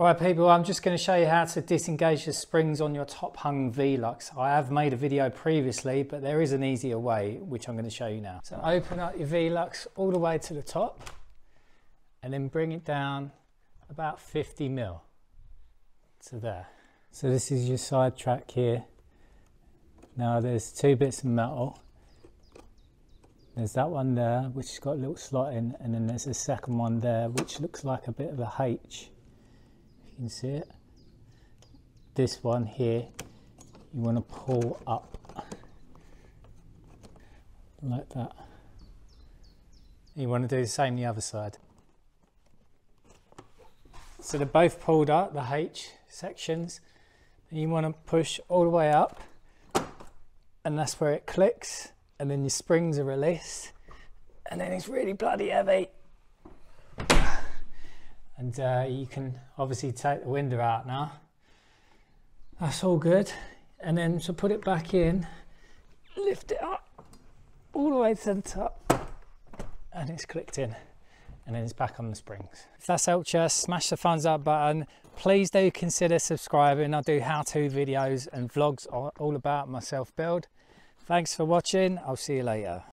Alright people, I'm just going to show you how to disengage the springs on your top hung Velux. I have made a video previously, but there is an easier way which I'm going to show you now. So open up your Velux all the way to the top and then bring it down about 50 mil to there. So this is your side track here. Now there's two bits of metal. There's that one there which has got a little slot in, and then there's a second one there which looks like a bit of a H. You can see it. This one here, you want to pull up like that. You want to do the same the other side. So they're both pulled up, the H sections, and you want to push all the way up, and that's where it clicks, and then your springs are released, and then it's really bloody heavy. And you can obviously take the window out now. That's all good. And then to put it back in, lift it up all the way to the top, and it's clicked in, and then it's back on the springs. If that's helped you, smash the thumbs up button. Please do consider subscribing. I do how-to videos and vlogs all about my self-build. Thanks for watching. I'll see you later.